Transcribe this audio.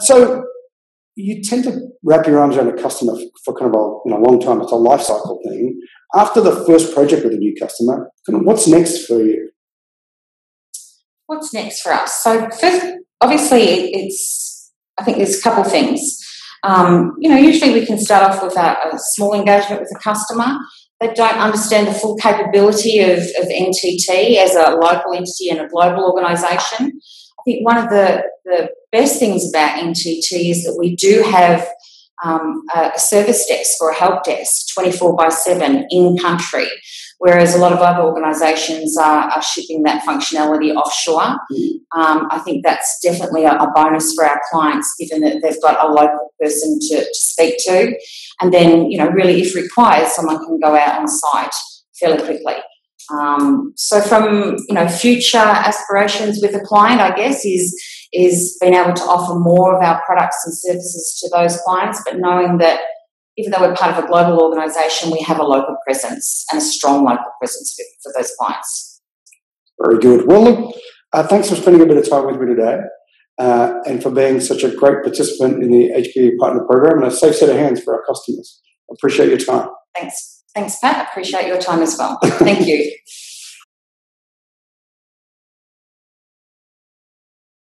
So you tend to wrap your arms around a customer for kind of a long time. It's a life cycle thing. After the first project with a new customer, kind of what's next for you? What's next for us? So first, obviously, I think there's a couple of things. Usually we can start off with a small engagement with a customer. They don't understand the full capability of NTT as a local entity and a global organisation. I think one of the best things about NTT is that we do have a service desk or a help desk 24/7 in country, whereas a lot of other organisations are shipping that functionality offshore. I think that's definitely a bonus for our clients, given that they've got a local person to speak to. And then, really, if required, someone can go out on site fairly quickly. So from, future aspirations with a client, I guess, is being able to offer more of our products and services to those clients, but knowing that even though we're part of a global organisation, we have a local presence and a strong local presence for those clients. Very good. Well, look, thanks for spending a bit of time with me today and for being such a great participant in the HPE Partner Program and a safe set of hands for our customers. I appreciate your time. Thanks. Thanks, Pat. I appreciate your time as well. Thank you.